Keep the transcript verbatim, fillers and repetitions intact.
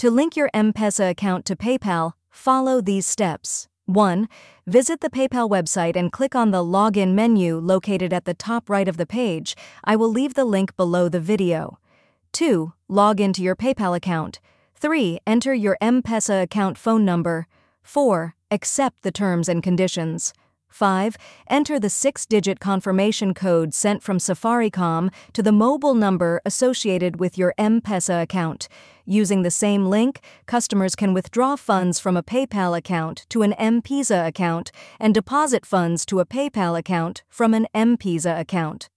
To link your M-Pesa account to PayPal, follow these steps. one. Visit the PayPal website and click on the Login menu located at the top right of the page. I will leave the link below the video. two. Log into your PayPal account. three. Enter your M-Pesa account phone number. four. Accept the terms and conditions. five. Enter the six-digit confirmation code sent from Safaricom to the mobile number associated with your M-Pesa account. Using the same link, customers can withdraw funds from a PayPal account to an M-Pesa account and deposit funds to a PayPal account from an M-Pesa account.